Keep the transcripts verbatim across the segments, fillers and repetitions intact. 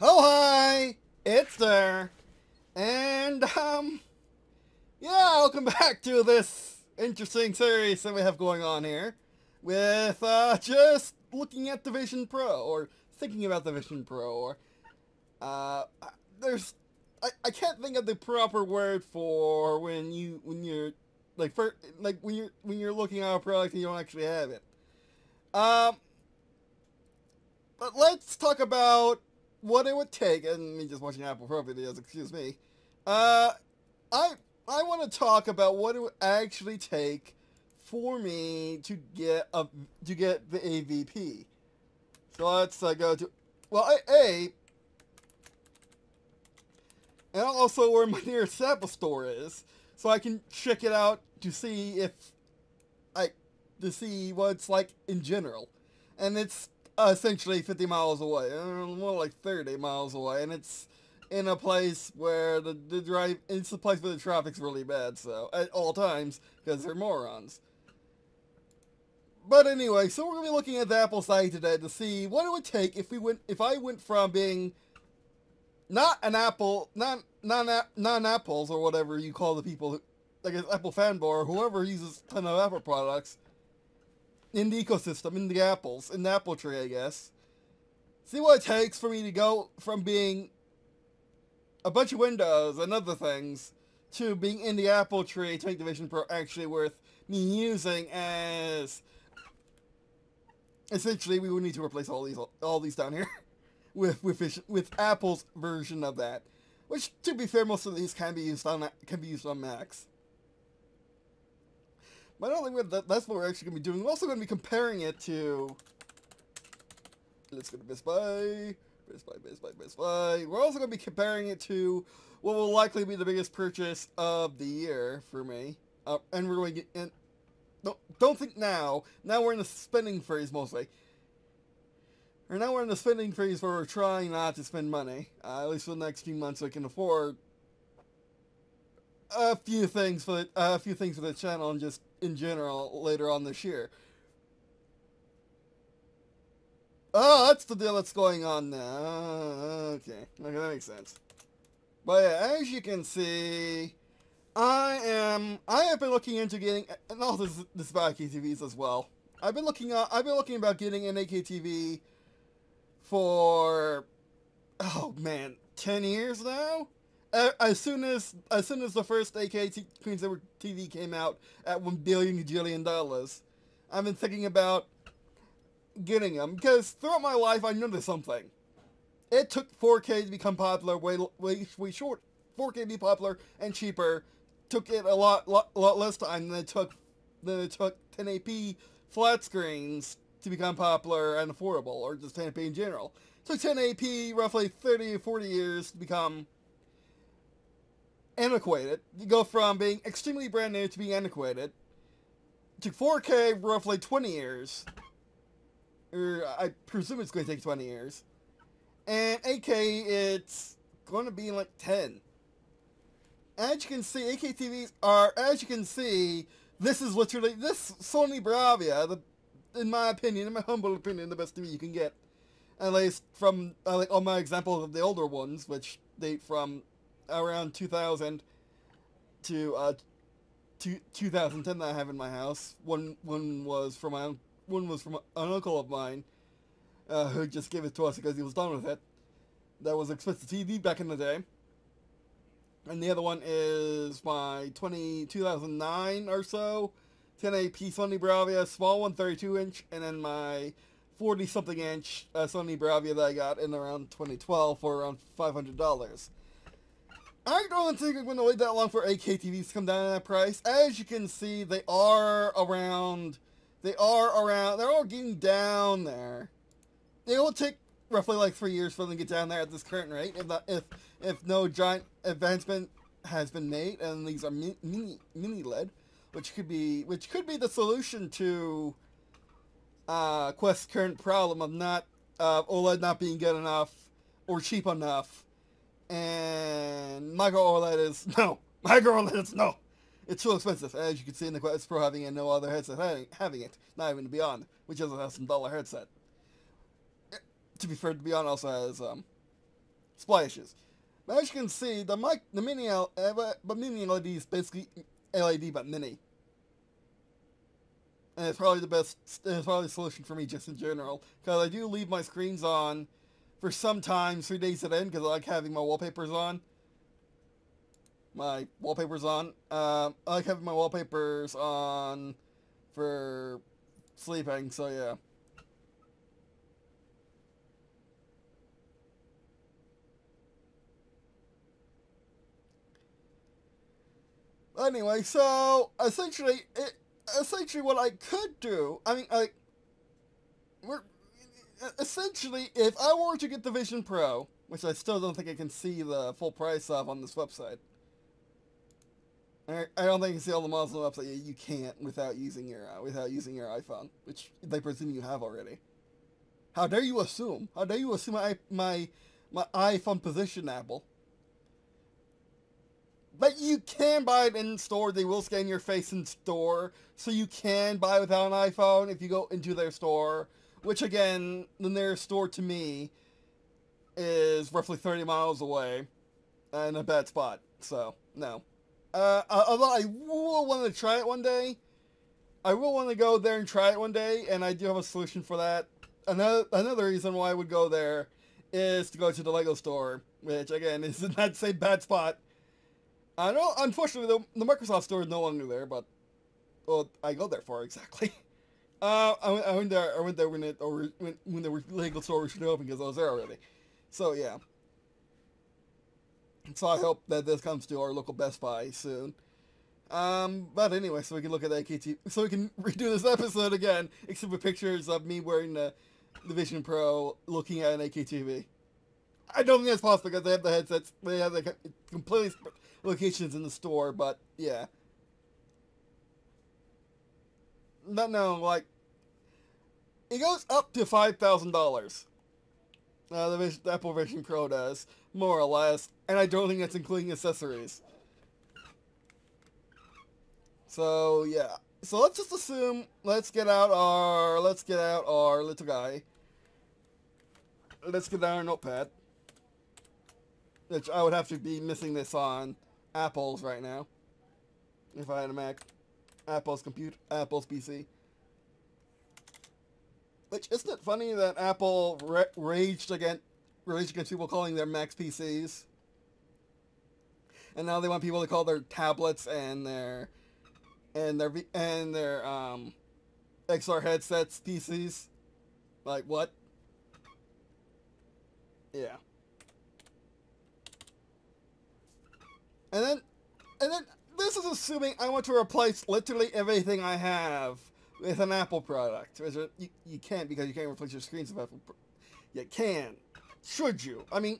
Oh, hi! It's there. And, um, yeah, welcome back to this interesting series that we have going on here with, uh, just looking at the Vision Pro, or thinking about the Vision Pro, or, uh, there's, I, I can't think of the proper word for when you, when you're, like, for, like, when you're, when you're looking at a product and you don't actually have it. Um, but let's talk about what it would take, and me just watching Apple Pro videos, excuse me, uh, I, I want to talk about what it would actually take for me to get a, to get the A V P. So let's uh, go to, well, I, A, and also where my nearest Apple store is, so I can check it out to see if, I, to see what it's like in general, and it's Uh, essentially fifty miles away, uh, more like thirty miles away, and it's in a place where the, the drive, it's the place where the traffic's really bad, so, at all times, because they're morons. But anyway, so we're going to be looking at the Apple site today to see what it would take if we went, if I went from being not an Apple, non, non, non-Apples, or whatever you call the people, who, like an Apple fanboy, or whoever uses a ton of Apple products, in the ecosystem, in the apples, in the apple tree, I guess. See what it takes for me to go from being a bunch of Windows and other things to being in the apple tree to make the Vision Pro actually worth me using, as essentially we would need to replace all these all these down here with with with Apple's version of that, which, to be fair, most of these can be used on can be used on Macs. But I don't think that, that's what we're actually going to be doing. We're also going to be comparing it to... Let's go to Best Buy. Best Buy, Best Buy, Best Buy. We're also going to be comparing it to what will likely be the biggest purchase of the year for me. Uh, and we're going to get... And, no, don't think now. Now we're in the spending phase, mostly. Or now we're in the spending phase where we're trying not to spend money. Uh, at least for the next few months, so I can afford a few things for the, uh, a few things for the channel and just in general later on this year. Oh, that's the deal that's going on now. Okay, okay, that makes sense. But yeah, as you can see, I am I have been looking into getting, and all this this about A K T Vs as well. I've been looking uh, I've been looking about getting an A K T V for, oh man, ten years now. As soon as as soon as the first A K Queen's Network T V came out at one billion gajillion dollars, I've been thinking about getting them, because throughout my life I noticed something. It took four K to become popular, way way, way short. four K to be popular and cheaper took it a lot lot, lot less time than it took than it took ten eighty p flat screens to become popular and affordable, or just ten eighty p in general. It took ten eighty p roughly thirty or forty years to become antiquated. You go from being extremely brand new to being antiquated. It took four K roughly twenty years. Or I presume it's going to take twenty years. And eight K, it's going to be like ten. As you can see, A K T Vs are, as you can see, this is literally, this Sony Bravia, the, in my opinion, in my humble opinion, the best T V you can get. At least from, uh, like, all my examples of the older ones, which date from around two thousand to uh, to two thousand ten that I have in my house. One one was from my own, one was from an uncle of mine uh, who just gave it to us because he was done with it. That was expensive T V back in the day. And the other one is my twenty, two thousand nine or so ten eighty p Sony Bravia, small one, thirty-two inch, and then my forty something inch uh, Sony Bravia that I got in around twenty twelve for around five hundred dollars. I don't think I'm going to wait that long for A K T Vs to come down in that price. As you can see, they are around, they are around, they're all getting down there. It will take roughly like three years for them to get down there at this current rate, if not, if if no giant advancement has been made. And these are mini mini L E D, which could be which could be the solution to uh, Quest's current problem of not uh, OLED not being good enough or cheap enough. And micro OLED is no. Micro OLED is no. It's too expensive, as you can see in the Quest Pro having it, no other headset having, having it, not even the Beyond, which is a thousand dollar headset. To be fair, the Beyond also has um, splashes. Now, as you can see, the mic, the mini, L, but mini L E D is basically L E D but mini, and it's probably the best. It's probably the solution for me just in general, because I do leave my screens on for sometimes three days at end because I like having my wallpapers on. My wallpapers on. Um, I like having my wallpapers on for sleeping. So yeah. Anyway, so essentially, it, essentially, what I could do, I mean, like, we're essentially, if I were to get the Vision Pro, which I still don't think I can see the full price of on this website. I, I don't think you can see all the models on the website. You can't without using your uh, without using your iPhone, which they presume you have already. How dare you assume? How dare you assume my my my iPhone position, Apple? But you can buy it in store. They will scan your face in store, so you can buy without an iPhone if you go into their store. Which again, the nearest store to me is roughly thirty miles away, and a bad spot. So no. Uh, although I will want to try it one day, I will want to go there and try it one day, and I do have a solution for that. Another another reason why I would go there is to go to the Lego store, which again is in that same bad spot. I know, unfortunately, the, the Microsoft store is no longer there, but, well, I go there for exactly. Uh, I, went, I went there. I went there when it or when when the Lego store was open because I was there already. So yeah. So I hope that this comes to our local Best Buy soon. Um, but anyway, so we can look at that K T. So we can redo this episode again, except with pictures of me wearing the, the Vision Pro looking at an A K T V. I don't think that's possible because they have the headsets. They have the completely locations in the store, but yeah. Not no, like... It goes up to five thousand dollars. Uh, the, Vision, the Apple Vision Pro does, more or less, and I don't think that's including accessories. So yeah, so let's just assume. Let's get out our. Let's get out our little guy. Let's get out our notepad, which I would have to be missing this on Apple's right now. If I had a Mac, Apple's compute, Apple's P C. Which, isn't it funny that Apple ra raged against raged against people calling their Macs P Cs, and now they want people to call their tablets and their and their and their um, X R headsets P Cs? Like what? Yeah. And then, and then this is assuming I want to replace literally everything I have with an Apple product. You, you can't, because you can't replace your screens with Apple. You can. Should you? I mean,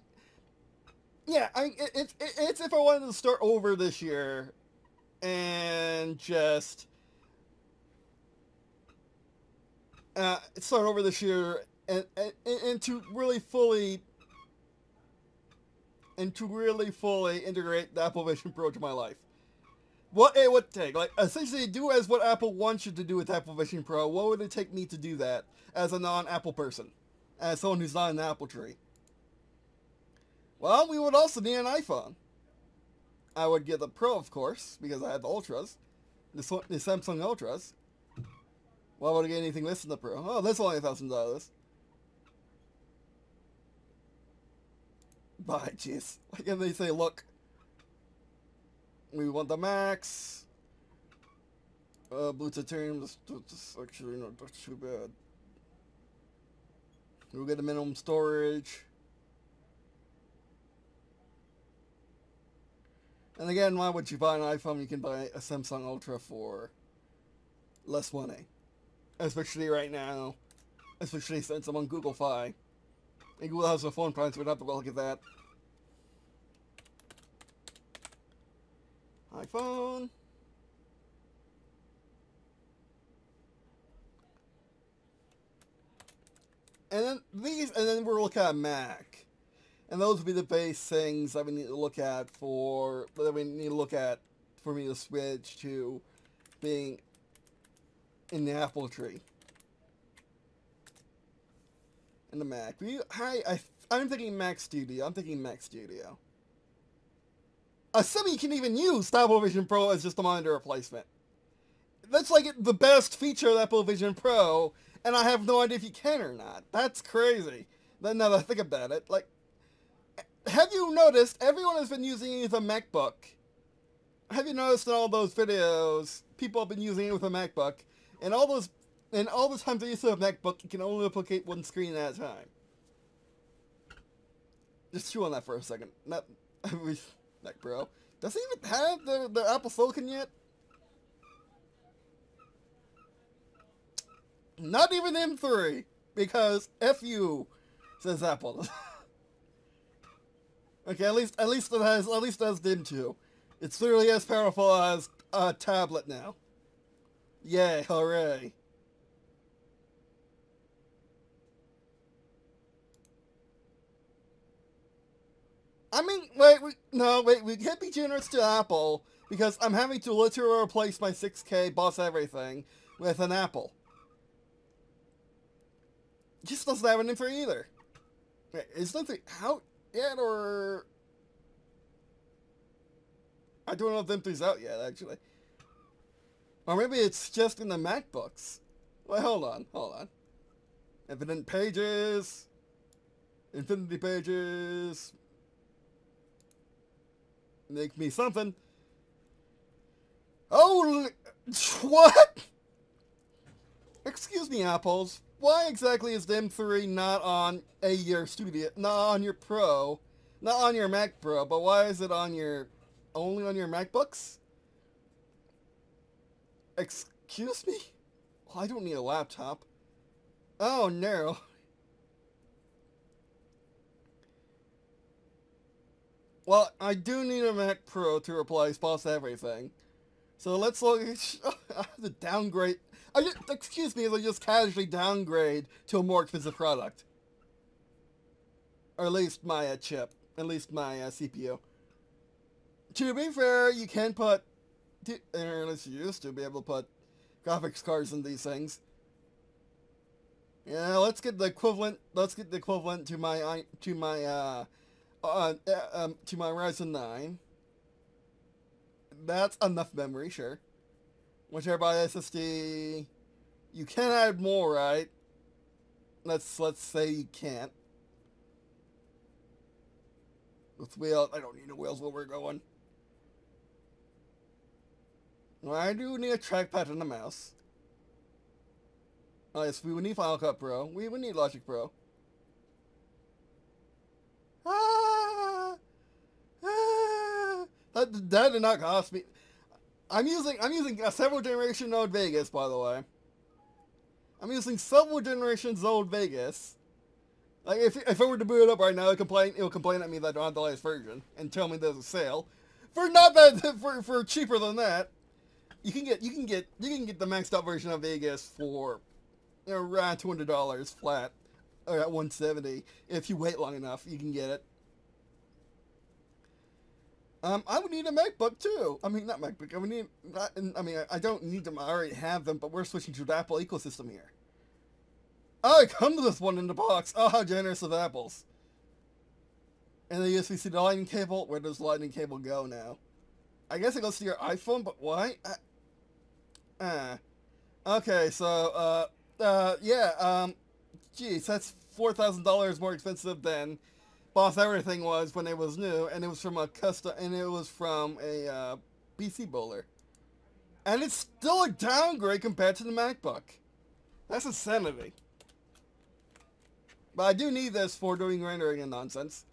yeah, I mean, it, it, it, it's if I wanted to start over this year and just uh, start over this year and, and, and to really fully and to really fully integrate the Apple Vision Pro to my life. What it would take, like, essentially do as what Apple wants you to do with Apple Vision Pro. What would it take me to do that as a non-Apple person? As someone who's not in the Apple tree? Well, we would also need an iPhone. I would get the Pro, of course, because I have the Ultras. The, the Samsung Ultras. Why would I get anything less than the Pro? Oh, that's only one thousand dollars. Bye, jeez. Why can't they say, look... We want the Max. Uh, Bluetooth term. That's, that's actually not that's too bad. We'll get the minimum storage. And again, why would you buy an iPhone? You can buy a Samsung Ultra for less money, especially right now, especially since I'm on Google Fi. And Google has a phone price, so we'd have to look at that. iPhone. And then these, and then we'll look at Mac. And those will be the base things that we need to look at for, that we need to look at for me to switch to being in the Apple tree. And the Mac. We, I, I, I'm thinking Mac Studio. I'm thinking Mac Studio. Assuming you can even use the Apple Vision Pro as just a monitor replacement. That's like the best feature of the Apple Vision Pro, and I have no idea if you can or not. That's crazy. Now that I think about it, like, have you noticed everyone has been using it with a MacBook? Have you noticed in all those videos, people have been using it with a MacBook, and all those, and all the times they use a MacBook, you can only replicate one screen at a time. Just chew on that for a second. Not, Mac Pro. Does it even have the, the Apple Silicon yet? Not even M three, because F you, says Apple. Okay, at least at least it has at least it has D I M two. It's literally as powerful as a tablet now. Yay! Hooray! I mean, wait, we, no, wait, we can't be generous to Apple because I'm having to literally replace my six K Boss Everything with an Apple. Just doesn't have an M three either. Wait, is M three out yet, or... I don't know if M three's out yet, actually. Or maybe it's just in the MacBooks. Well, hold on, hold on. Infinite Pages... Infinity Pages... Make me something. Oh, what? Excuse me, Apples. Why exactly is the M three not on a your Studio, not on your Pro, not on your Mac Pro, but why is it on your, only on your MacBooks? Excuse me? Well, I don't need a laptop. Oh no. Well, I do need a Mac Pro to replace Boss Everything. So let's look. I have to downgrade. I just, excuse me, I just casually downgrade to a more expensive product. Or at least my uh, chip. At least my uh, C P U. To be fair, you can put, or at least you used to be able to put graphics cards in these things. Yeah, let's get the equivalent. Let's get the equivalent to my to my. Uh, Uh, uh, um, to my Ryzen nine. That's enough memory, sure. Whichever by S S D, you can add more, right? Let's let's say you can't. With wheels, I don't need the wheels where we're going. Well, I do need a trackpad and a mouse. Oh yes, we would need Final Cut Pro. We would need Logic Pro. Ah, ah, that, that did not cost me. I'm using I'm using a several generation old Vegas, by the way. I'm using several generations old Vegas. Like if if I were to boot it up right now, it'll complain it'll complain at me that I don't have the latest version and tell me there's a sale for not that for for cheaper than that. You can get you can get you can get the maxed out version of Vegas for around two hundred dollars flat. Or at one seventy. If you wait long enough, you can get it. Um, I would need a MacBook too. I mean, not MacBook. I would need. Not, I mean, I don't need them. I already have them. But we're switching to the Apple ecosystem here. Oh, it comes with one in the box. Oh, how generous of Apple's. And the U S B C to Lightning cable. Where does Lightning cable go now? I guess it goes to your iPhone. But why? Ah. Uh, okay. So. Uh. Uh. Yeah. Um. Jeez, that's four thousand dollars more expensive than Boss Everything was when it was new, and it was from a custom, and it was from a uh, P C bowler. And it's still a downgrade compared to the MacBook. That's insanity. But I do need this for doing rendering and nonsense.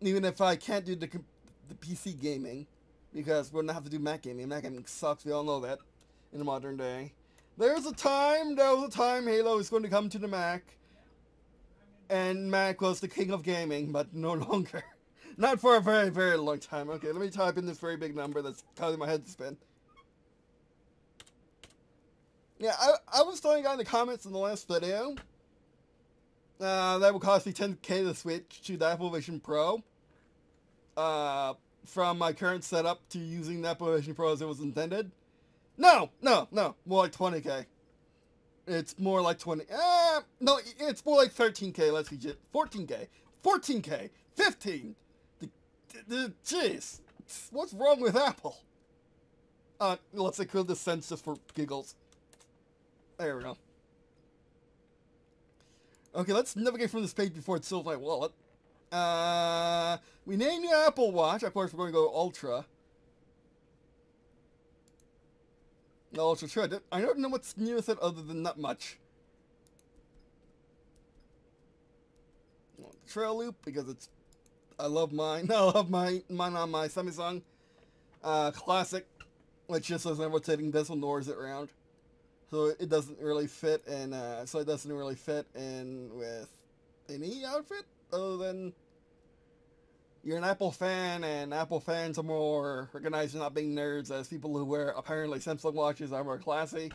Even if I can't do the, the P C gaming, because we're gonna have to do Mac gaming. Mac gaming sucks, we all know that in the modern day. There's a time, there was a time Halo is going to come to the Mac, and Mac was the king of gaming, but no longer. Not for a very, very long time. Okay, let me type in this very big number that's causing my head to spin. Yeah, I, I was telling you in the comments in the last video, uh, that would cost me ten K to switch to the Apple Vision Pro, uh, from my current setup to using the Apple Vision Pro as it was intended. No, no, no. More like twenty K. It's more like twenty. Uh, no, it's more like thirteen K. Let's see, fourteen K, fourteen K, fifteen. The, the, jeez, what's wrong with Apple? Uh, let's include the sense just for giggles. There we go. Okay, let's navigate from this page before it fills my wallet. Uh, we named the Apple Watch. Of course, we're going to go Ultra. No, it's true. I don't know what's new with it other than not much. Trail loop because it's. I love mine. I love my mine on my Samsung uh, Classic, which just doesn't have rotating bezel nor is it round, so it doesn't really fit. And uh, so it doesn't really fit in with any outfit other than you're an Apple fan, and Apple fans are more recognized as not being nerds as people who wear, apparently, Samsung watches are more classy.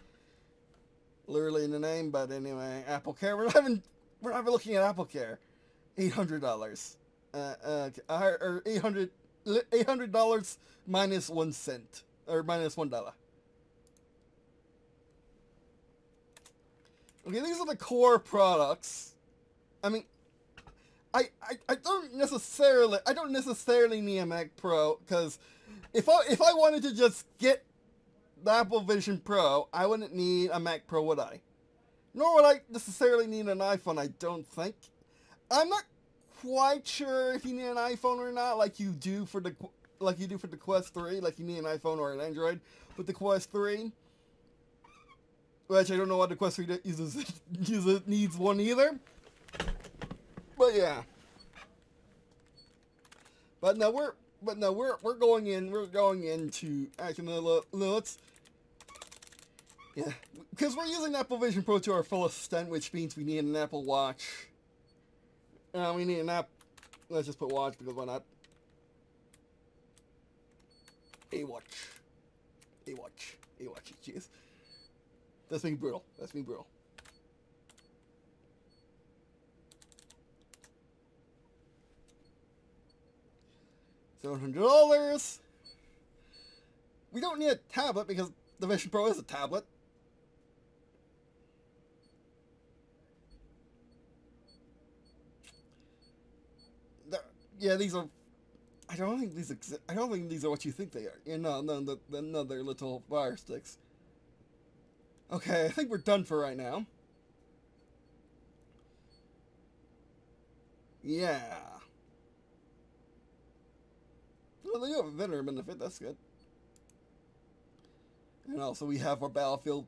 Literally in the name, but anyway, Apple Care. We're not even, we're not even looking at Apple Care. eight hundred dollars. Uh, uh, or eight hundred dollars, eight hundred dollars minus one cent. Or minus one dollar. Okay, these are the core products. I mean... I, I, I don't necessarily I don't necessarily need a Mac Pro, because if I if I wanted to just get the Apple Vision Pro, I wouldn't need a Mac Pro, would I? Nor would I necessarily need an iPhone, I don't think. I'm not quite sure if you need an iPhone or not, like you do for the like you do for the Quest three, like you need an iPhone or an Android with the Quest three. Which I don't know why the Quest three uses uses needs one either. But yeah, but no, we're but no, we're we're going in. We're going into actually no, no, let's yeah, because we're using Apple Vision Pro to our fullest extent, which means we need an Apple Watch. Uh, we need an app. Let's just put watch because why not? A watch, a watch, a watch. Jeez, that's being brutal. That's being brutal. seven hundred dollars. We don't need a tablet because the Vision Pro is a tablet. The, yeah, these are. I don't think these exist. I don't think these are what you think they are. Yeah, no, no, the, the, no, they're little wire sticks. Okay, I think we're done for right now. Yeah. Well, they do have a veteran benefit, that's good. And also we have our Battlefield,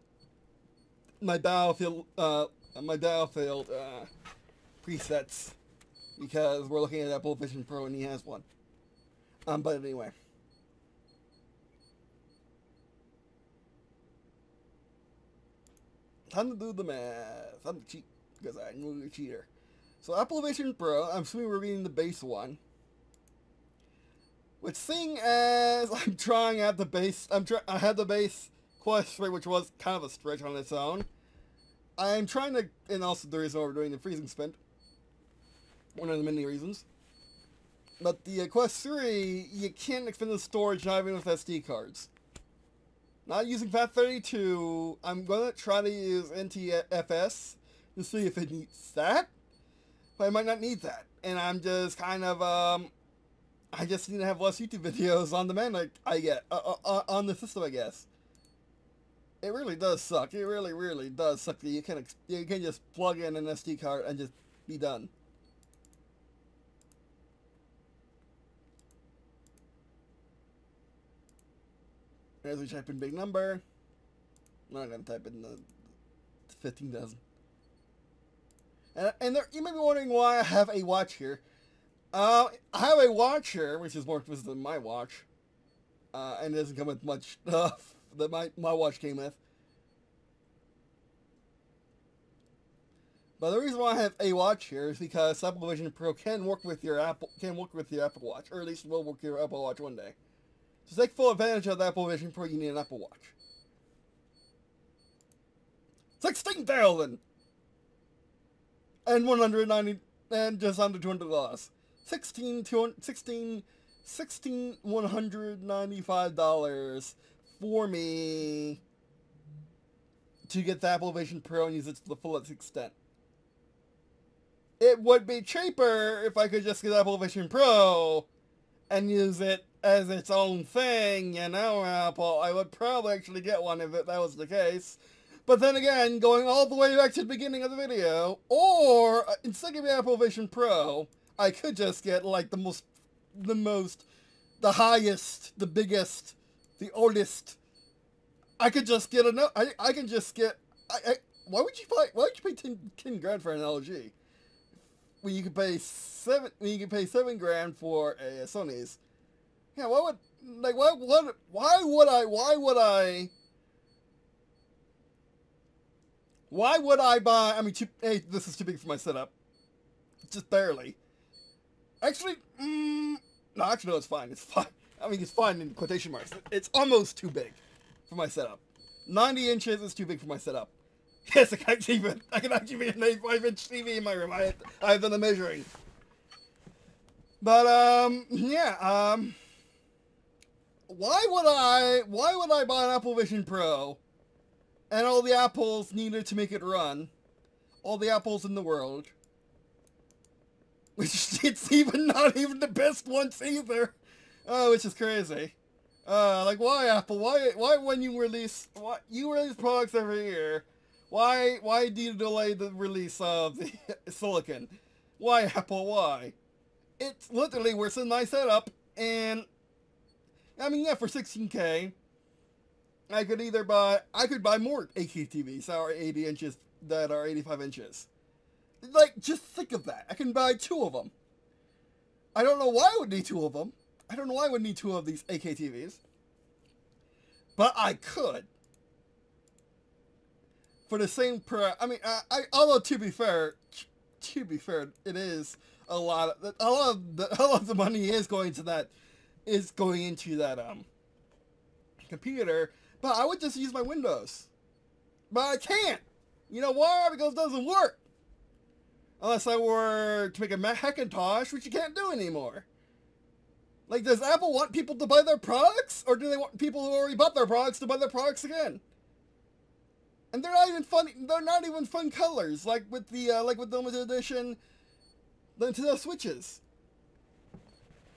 my Battlefield, uh, my Battlefield, uh, presets, because we're looking at Apple Vision Pro and he has one. Um, but anyway. Time to do the math. I'm the cheat, because I knew you're a cheater. So Apple Vision Pro, I'm assuming we're reading the base one. Which, seeing as I'm trying out the base, I'm try I had the base Quest three, which was kind of a stretch on its own. I'm trying to, and also the reason why we're doing the freezing spin, one of the many reasons. But the uh, Quest three, you can't extend the storage not even with S D cards. Not using FAT thirty-two, I'm gonna try to use N T F S to see if it needs that, but I might not need that, and I'm just kind of um. I just need to have less YouTube videos on demand, like I get uh, uh, on the system. I guess it really does suck. It really, really does suck that you can ex you can just plug in an S D card and just be done. As we type in big number, I'm not gonna type in the fifteen thousand. And and there, you may be wondering why I have a watch here. Uh, I have a watch here, which is more expensive than my watch, uh, and it doesn't come with much stuff that my, my watch came with. But the reason why I have a watch here is because Apple Vision Pro can work with your Apple can work with your Apple Watch, or at least will work with your Apple Watch one day. So to take full advantage of the Apple Vision Pro, you need an Apple Watch. Sixteen thousand and one hundred ninety and just under two hundred dollars. sixteen, sixteen, sixteen, one hundred ninety-five dollars for me to get the Apple Vision Pro and use it to the fullest extent. It would be cheaper if I could just get Apple Vision Pro and use it as its own thing, you know, Apple. I would probably actually get one if that was the case. But then again, going all the way back to the beginning of the video, or instead of Apple Vision Pro, I could just get like the most, the most, the highest, the biggest, the oldest. I could just get a I I can just get. I, I why would you buy? Why would you pay ten, ten grand for an L G? Well, you could pay seven. Well, you could pay seven grand for a uh, Sony's. Yeah, why would like why what why would I why would I why would I buy? I mean, too, hey, this is too big for my setup, just barely. Actually, mm, no, actually, no, it's fine. It's fine. I mean, it's fine in quotation marks. It's almost too big for my setup. ninety inches is too big for my setup. Yes, I can actually even I can actually fit an eighty-five inch T V in my room. I I have done the measuring. But um, yeah, um. Why would I, why would I buy an Apple Vision Pro and all the apples needed to make it run, all the apples in the world, which it's even not even the best ones either, oh, which is crazy. Uh, like why Apple, why, why when you release, why, you release products every year, why, why do you delay the release of the silicon? Why Apple, why? It's literally worse than my setup, and I mean, yeah, for sixteen K, I could either buy, I could buy more eight K T Vs that are eighty inches, that are eighty-five inches. Like, just think of that. I can buy two of them. I don't know why I would need two of them. I don't know why I would need two of these eight K T Vs. But I could. For the same price, I mean, I, I, although to be fair, to be fair, it is a lot of, a lot of the, a lot of the money is going to that. is going into that um computer, but I would just use my Windows. But I can't. You know why? Because it doesn't work. Unless I were to make a Macintosh, which you can't do anymore. Like, does Apple want people to buy their products? Or do they want people who already bought their products to buy their products again? And they're not even fun they're not even fun colors, like with the uh, like with the limited edition the Nintendo Switches.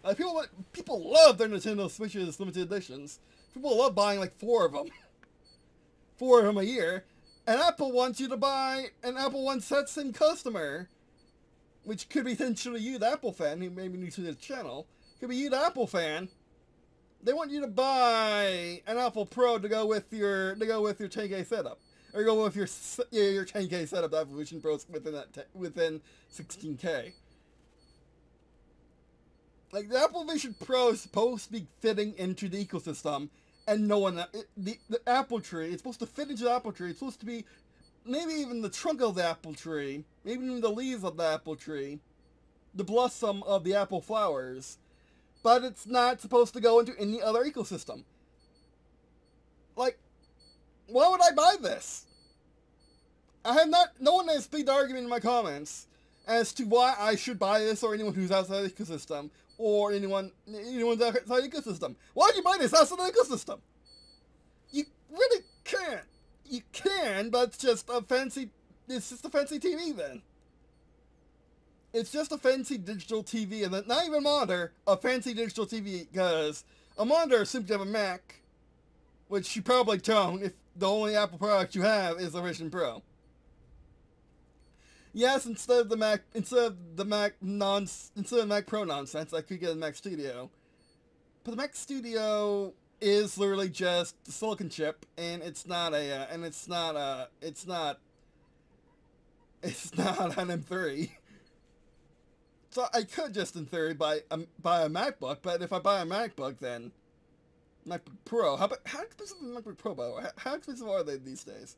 Like people, people love their Nintendo Switches limited editions. People love buying like four of them, four of them a year. And Apple wants you to buy an Apple One set SIM customer, which could be potentially you, the Apple fan, who may be new to the channel. Could be you, the Apple fan. They want you to buy an Apple Pro to go with your to go with your ten K setup, or go with your your ten K setup. The Apple Vision Pro within that within sixteen K. Like, the Apple Vision Pro is supposed to be fitting into the ecosystem, and no one, it, the, the apple tree, it's supposed to fit into the apple tree, it's supposed to be, maybe even the trunk of the apple tree, maybe even the leaves of the apple tree, the blossom of the apple flowers, but it's not supposed to go into any other ecosystem. Like, why would I buy this? I have not, no one has made the argument in my comments as to why I should buy this, or anyone who's outside the ecosystem, or anyone, anyone's outside the ecosystem. Why'd you buy this outside the ecosystem? You really can't. You can, but it's just a fancy, it's just a fancy T V then. It's just a fancy digital T V, and not even a monitor, a fancy digital T V, because a monitor assumes you have a Mac, which you probably don't if the only Apple product you have is the Vision Pro. Yes, instead of the Mac, instead of the Mac non, instead of the Mac Pro nonsense, I could get a Mac Studio. But the Mac Studio is literally just the silicon chip, and it's not a, uh, and it's not a, it's not, it's not an M three. So I could just, in theory, buy a buy a MacBook. But if I buy a MacBook, then MacBook Pro. How about, how expensive is MacBook Pro, by the way? How expensive are they these days?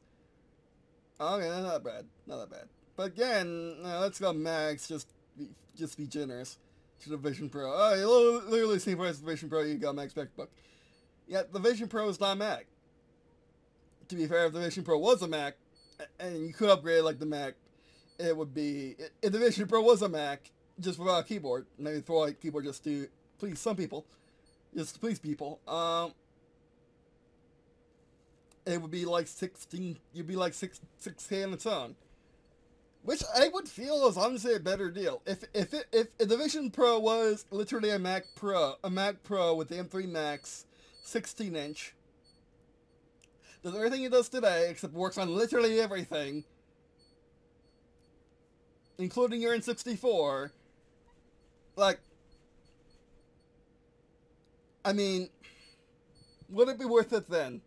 Okay, not bad, not that bad. But again, uh, let's go Max, just be, just be generous to the Vision Pro. Oh, you literally see price the Vision Pro, you got Max MacBook. Yet the Vision Pro is not Mac. To be fair, if the Vision Pro was a Mac, and you could upgrade like the Mac, it would be, if the Vision Pro was a Mac, just without a keyboard, maybe throw a keyboard just to please some people, just to please people, um, it would be like sixteen, you'd be like six six K on its own, which I would feel is honestly a better deal. If if it, if, if the Vision Pro was literally a Mac Pro, a Mac Pro with the M three Max, sixteen inch, does everything it does today except works on literally everything, including your N sixty-four, like, I mean, would it be worth it then?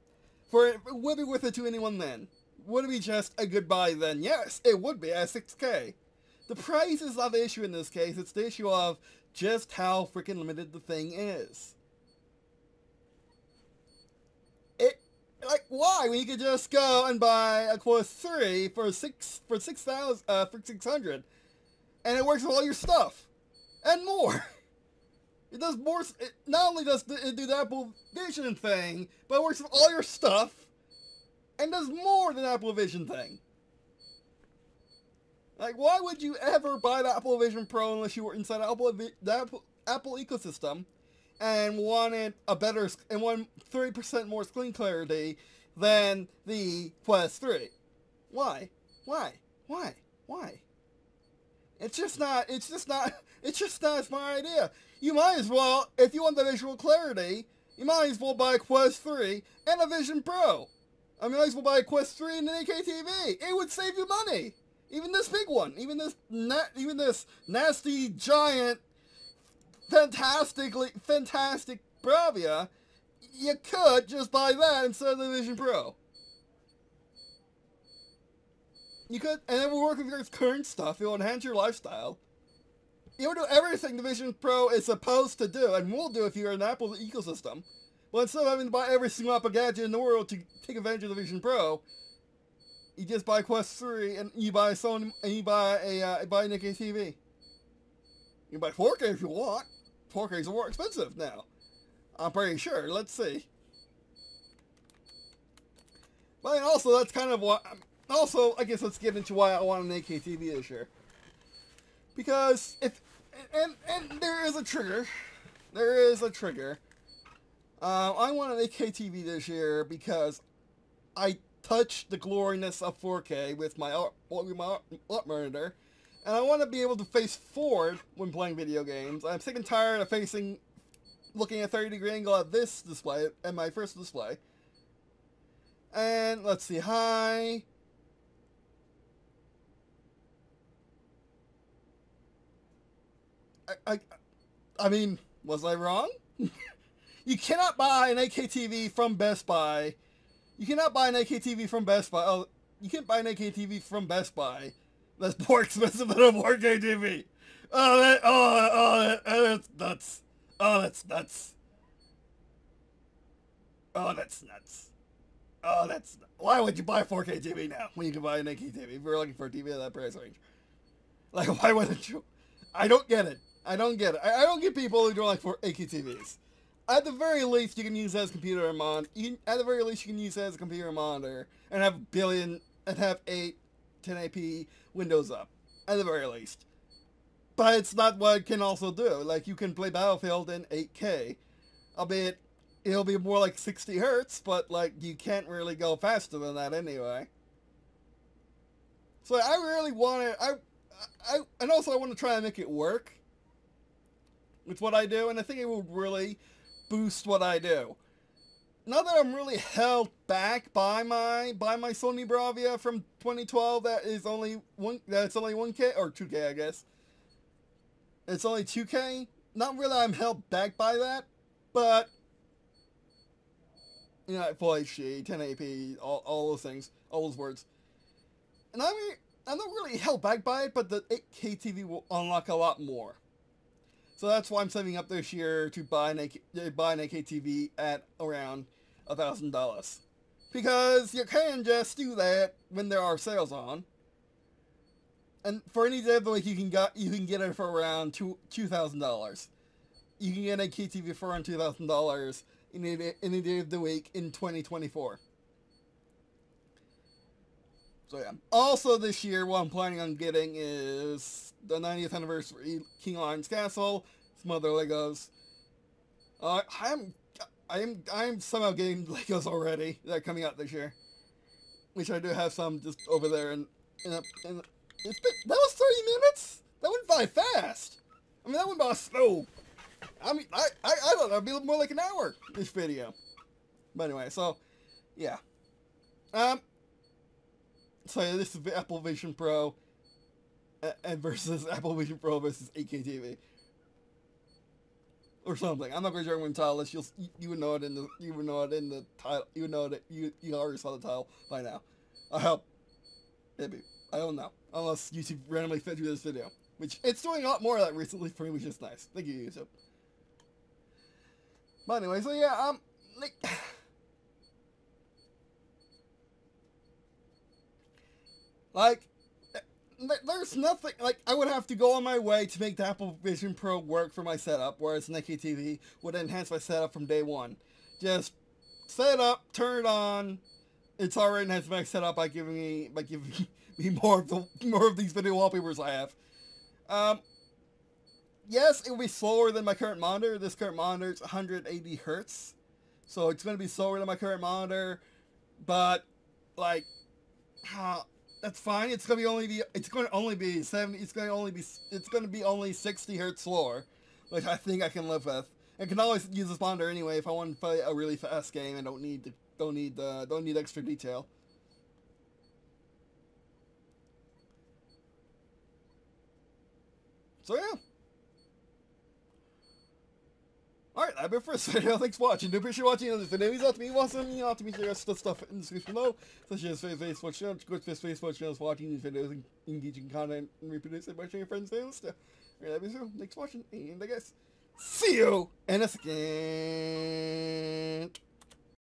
For would it be worth it to anyone then? Would it be just a good buy then? Yes, it would be at six K. The price is not the issue in this case, it's the issue of just how freaking limited the thing is. It, like, why, when you could just go and buy a Quest three for six for six thousand uh for six hundred and it works with all your stuff. And more. It does more, it not only does it do the Apple Vision thing, but it works with all your stuff, and does more than the Apple Vision thing. Like, why would you ever buy the Apple Vision Pro unless you were inside the Apple, the Apple, Apple ecosystem, and wanted a better, and wanted thirty percent more screen clarity than the Quest three? Why? Why? Why? Why? It's just not, it's just not, it's just not a smart idea. You might as well, if you want the visual clarity, you might as well buy a Quest three and a Vision Pro. I mean, might as well buy a Quest three and an eight K T V. It would save you money. Even this big one, even this, na even this nasty, giant, fantastically, fantastic Bravia, you could just buy that instead of the Vision Pro. You could, and it would work with your current stuff. It will enhance your lifestyle. It will do everything the Vision Pro is supposed to do, and will do if you're in Apple's ecosystem. But instead of having to buy every single Apple gadget in the world to take advantage of the Vision Pro, you just buy Quest three, and you buy Sony, and you buy a uh, buy an eight K T V. You buy four K if you want. four K is more expensive now, I'm pretty sure. Let's see. But also, that's kind of what. I'm, Also, I guess let's get into why I want an eight K T V this year. Because if and and there is a trigger, there is a trigger. Uh, I want an eight K T V this year because I touched the gloriness of four K with my with my up monitor, and I want to be able to face forward when playing video games. I'm sick and tired of facing, looking at thirty degree angle at this display and my first display. And let's see, hi. I, I, I mean, was I wrong? You cannot buy an eight K T V from Best Buy. You cannot buy an eight K T V from Best Buy. Oh, you can't buy an eight K T V from Best Buy. That's more expensive than a four K T V. Oh, that, oh, oh, that, oh, that's nuts. Oh, that's nuts. Oh, that's nuts. Oh, that's. Why would you buy a four K T V now when you can buy an eight K T V if you're looking for a T V at that price range? Like, why wouldn't you? I don't get it. I don't get it. I, I don't get people who don't like eight K T Vs. At the very least, you can use it as a computer and monitor. At the very least, you can use it as a computer and monitor, and have a billion and have eight ten eighty p windows up. At the very least, but it's not what it can also do. Like, you can play Battlefield in eight K, albeit it'll be more like sixty hertz. But like, you can't really go faster than that anyway. So I really want it. I. I, and also I want to try and make it work with what I do, and I think it will really boost what I do. Now that I'm really held back by my by my Sony Bravia from twenty twelve, that is only one that's only one K or two K, I guess. It's only two K. Not really I'm held back by that, but you know, full H D, ten eighty p, all, all those things, all those words. And I mean, I'm not really held back by it, but the eight K T V will unlock a lot more. So that's why I'm saving up this year to buy an eight K T V at around a thousand dollars. Because you can just do that when there are sales on. And for any day of the week, you can, got, you can get it for around two thousand dollars. You can get an eight K T V for around two thousand dollars any, any day of the week in twenty twenty-four. So yeah. Also this year, what I'm planning on getting is the ninetieth anniversary King Lion's Castle, some other Legos. Uh, I'm, I am I am somehow getting Legos already that are coming out this year, which I do have some just over there. And and, and it's been, that was thirty minutes. That went by fast. I mean, that went by slow. I mean, I I, I thought that'd be more like an hour this video. But anyway, so yeah. Um. So yeah, this is the Apple Vision Pro, uh, and versus Apple Vision Pro versus eight K T V. Or something. I'm not going to remember the title. It's just, you, you would know it in the you would know it in the title. You would know that you you already saw the title by now. I hope. Maybe I don't know. Unless YouTube randomly fed you this video, which it's doing a lot more of that recently for me, which is nice. Thank you, YouTube. But anyway, so yeah, um, like, like, there's nothing, like, I would have to go on my way to make the Apple Vision Pro work for my setup, whereas an eight K T V would enhance my setup from day one. Just set it up, turn it on, it's already enhanced my setup by giving me, by giving me more of the, more of these video wallpapers I have. Um, yes, it will be slower than my current monitor. This current monitor is one hundred eighty hertz, so it's going to be slower than my current monitor, but, like, uh, that's fine. It's gonna be only be. It's gonna only be seventy. It's gonna only be. It's gonna be only sixty hertz slower, which I think I can live with. I can always use this monitor anyway if I want to play a really fast game and don't need to, don't need uh, don't need extra detail. So yeah. Alright, that'll be it for this video. Thanks for watching. Do appreciate watching this video. If you want to be watching, you have to meet the rest of the stuff in the description below, such as Facebook channel, Twitch, Facebook channels, watching these videos, engaging content, and reproducing by sharing your friends and stuff. Alright, that'll be it. Thanks for watching, and I guess, see you in a second.